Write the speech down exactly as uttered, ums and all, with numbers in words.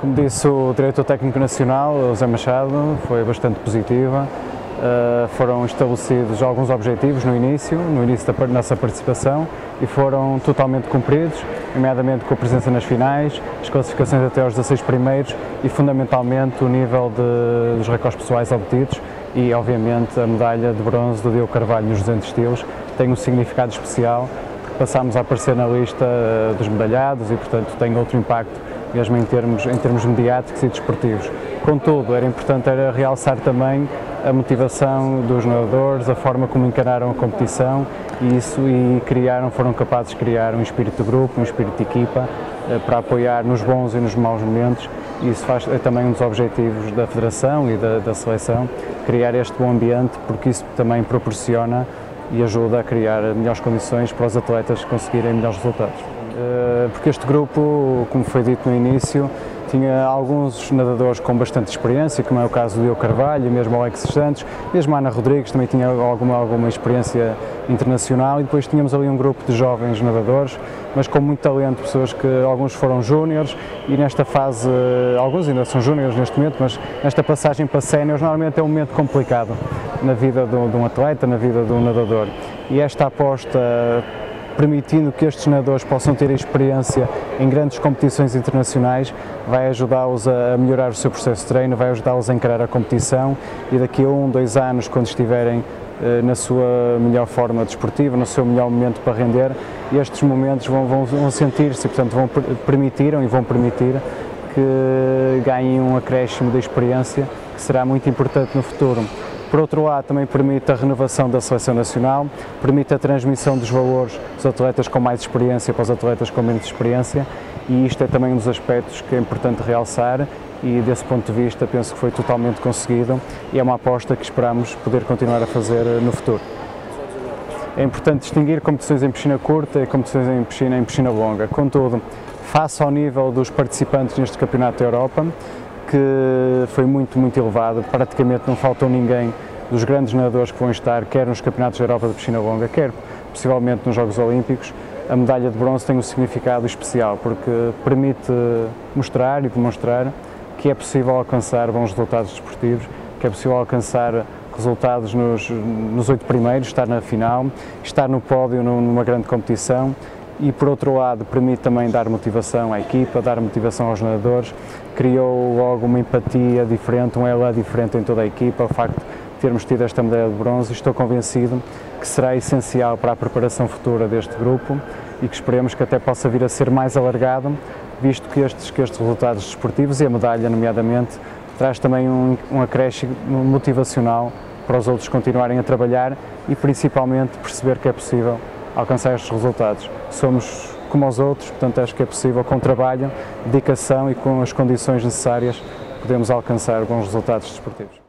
Como disse o diretor técnico nacional, José Machado, foi bastante positiva. Uh, foram estabelecidos alguns objetivos no início, no início da nossa participação, e foram totalmente cumpridos, nomeadamente com a presença nas finais, as classificações até aos dezasseis primeiros e, fundamentalmente, o nível de, dos recordes pessoais obtidos e, obviamente, a medalha de bronze do Diogo Carvalho nos duzentos estilos tem um significado especial, porque passámos a aparecer na lista uh, dos medalhados e, portanto, tem outro impacto mesmo em termos, em termos mediáticos e desportivos. Contudo, era importante era realçar também a motivação dos nadadores, a forma como encararam a competição e isso e criaram, foram capazes de criar um espírito de grupo, um espírito de equipa para apoiar nos bons e nos maus momentos, e isso faz, é também um dos objetivos da Federação e da, da Seleção, criar este bom ambiente, porque isso também proporciona e ajuda a criar melhores condições para os atletas conseguirem melhores resultados. Porque este grupo, como foi dito no início, tinha alguns nadadores com bastante experiência, como é o caso do Diogo Carvalho, mesmo o Alex Santos, mesmo a Ana Rodrigues também tinha alguma, alguma experiência internacional, e depois tínhamos ali um grupo de jovens nadadores, mas com muito talento, pessoas que alguns foram júniores e nesta fase, alguns ainda são júniores neste momento, mas nesta passagem para séniores normalmente é um momento complicado na vida de um atleta, na vida de um nadador, e esta aposta permitindo que estes nadadores possam ter experiência em grandes competições internacionais, vai ajudá-los a melhorar o seu processo de treino, vai ajudá-los a encarar a competição e daqui a um, dois anos, quando estiverem eh, na sua melhor forma desportiva, no seu melhor momento para render, estes momentos vão, vão, vão sentir-se, portanto vão permitiram e vão permitir que ganhem um acréscimo de experiência que será muito importante no futuro. Por outro lado, também permite a renovação da Seleção Nacional, permite a transmissão dos valores dos atletas com mais experiência para os atletas com menos experiência, e isto é também um dos aspectos que é importante realçar e, desse ponto de vista, penso que foi totalmente conseguido e é uma aposta que esperamos poder continuar a fazer no futuro. É importante distinguir competições em piscina curta e competições em piscina, em piscina longa. Contudo, face ao nível dos participantes neste Campeonato da Europa, que foi muito, muito elevado, praticamente não faltou ninguém dos grandes nadadores que vão estar, quer nos Campeonatos da Europa de Piscina Longa, quer possivelmente nos Jogos Olímpicos. A medalha de bronze tem um significado especial, porque permite mostrar e demonstrar que é possível alcançar bons resultados desportivos, que é possível alcançar resultados nos, nos oito primeiros, estar na final, estar no pódio numa grande competição, e, por outro lado, permite também dar motivação à equipa, dar motivação aos nadadores. Criou logo uma empatia diferente, um elo diferente em toda a equipa, o facto de termos tido esta medalha de bronze, e estou convencido que será essencial para a preparação futura deste grupo e que esperemos que até possa vir a ser mais alargado, visto que estes, que estes resultados desportivos e a medalha, nomeadamente, traz também um, um acréscimo motivacional para os outros continuarem a trabalhar e, principalmente, perceber que é possível alcançar estes resultados. Somos como os outros, portanto acho que é possível, com trabalho, dedicação e com as condições necessárias, podemos alcançar bons resultados desportivos.